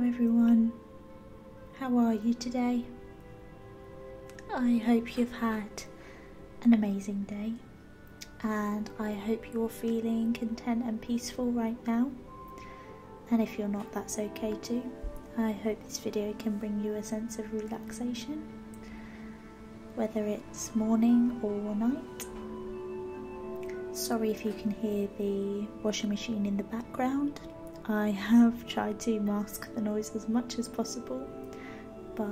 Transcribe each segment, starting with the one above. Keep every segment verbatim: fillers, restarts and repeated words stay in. Hello everyone, how are you today? I hope you've had an amazing day and I hope you're feeling content and peaceful right now, and if you're not, that's okay too. I hope this video can bring you a sense of relaxation, whether it's morning or night. Sorry if you can hear the washing machine in the background. I have tried to mask the noise as much as possible, but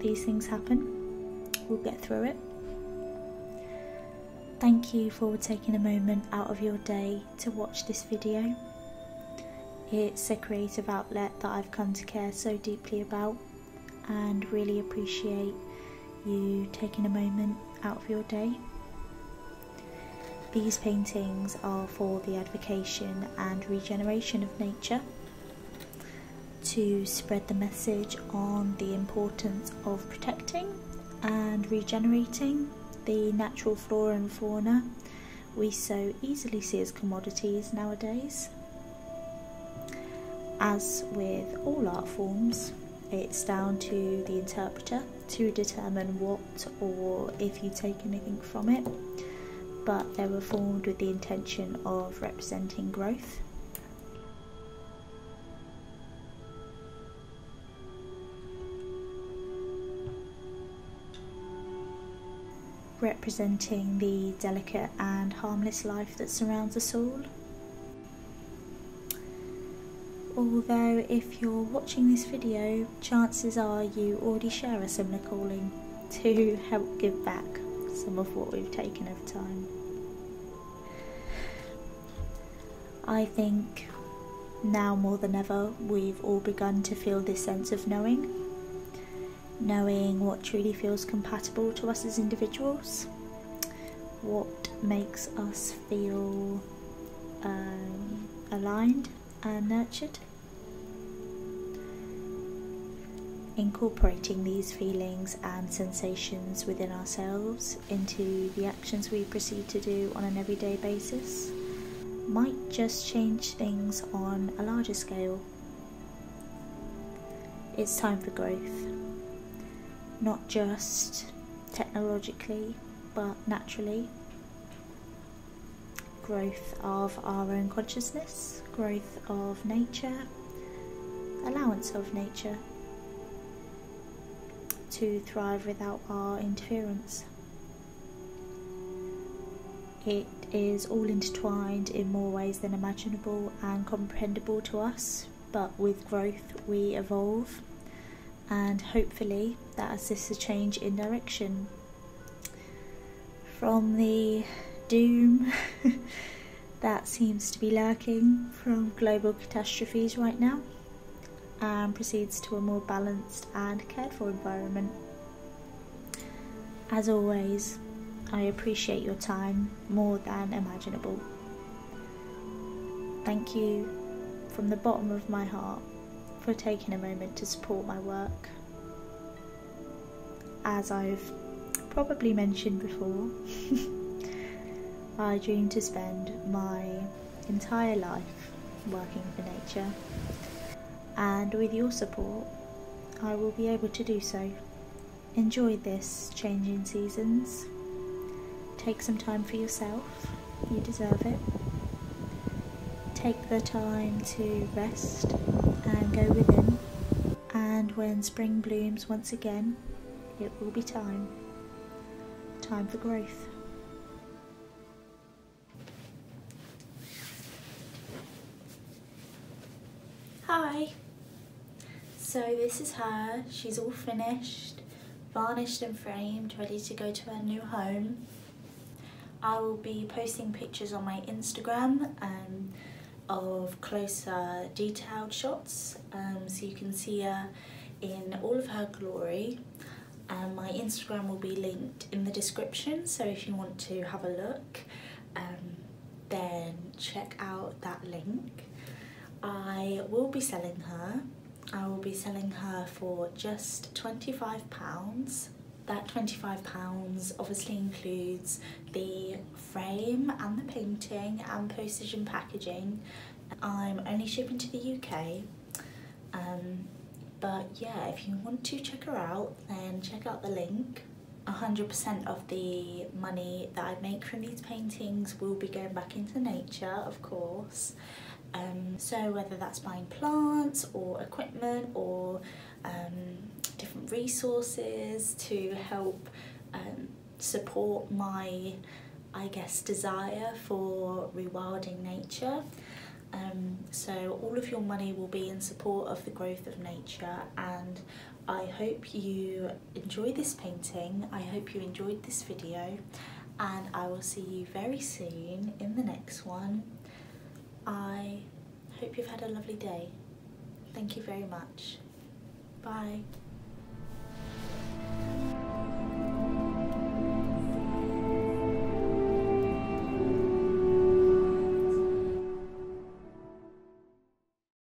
these things happen. We'll get through it. Thank you for taking a moment out of your day to watch this video. It's a creative outlet that I've come to care so deeply about, and really appreciate you taking a moment out of your day. These paintings are for the advocation and regeneration of nature, to spread the message on the importance of protecting and regenerating the natural flora and fauna we so easily see as commodities nowadays. As with all art forms, it's down to the interpreter to determine what or if you take anything from it, but they were formed with the intention of representing growth. Representing the delicate and harmless life that surrounds us all. Although if you're watching this video, chances are you already share a similar calling to help give back some of what we've taken over time. I think now more than ever we've all begun to feel this sense of knowing, knowing what truly feels compatible to us as individuals, what makes us feel um, aligned and nurtured. Incorporating these feelings and sensations within ourselves into the actions we proceed to do on an everyday basis might just change things on a larger scale. It's time for growth, not just technologically but naturally. Growth of our own consciousness, growth of nature, allowance of nature to thrive without our interference. It is all intertwined in more ways than imaginable and comprehensible to us, but with growth we evolve, and hopefully that assists a change in direction. From the doom that seems to be lurking from global catastrophes right now, and proceeds to a more balanced and cared for environment. As always, I appreciate your time more than imaginable. Thank you from the bottom of my heart for taking a moment to support my work. As I've probably mentioned before, I dream to spend my entire life working for nature. And with your support, I will be able to do so. Enjoy this change in seasons. Take some time for yourself. You deserve it. Take the time to rest and go within. And when spring blooms once again, it will be time. Time for growth. Hi! So this is her. She's all finished, varnished and framed, ready to go to her new home. I will be posting pictures on my Instagram um, of closer detailed shots, um, so you can see her in all of her glory. Um, my Instagram will be linked in the description, so if you want to have a look, um, then check out that link. I will be selling her. I will be selling her for just twenty-five pounds. That twenty-five pounds obviously includes the frame and the painting and postage and packaging. I'm only shipping to the U K, um, But yeah, if you want to check her out, then check out the link. one hundred percent of the money that I make from these paintings will be going back into nature, of course. Um, so whether that's buying plants or equipment or um, different resources to help um, support my, I guess, desire for rewilding nature. Um, so all of your money will be in support of the growth of nature, and I hope you enjoy this painting. I hope you enjoyed this video, and I will see you very soon in the next one. I hope you've had a lovely day. Thank you very much. Bye.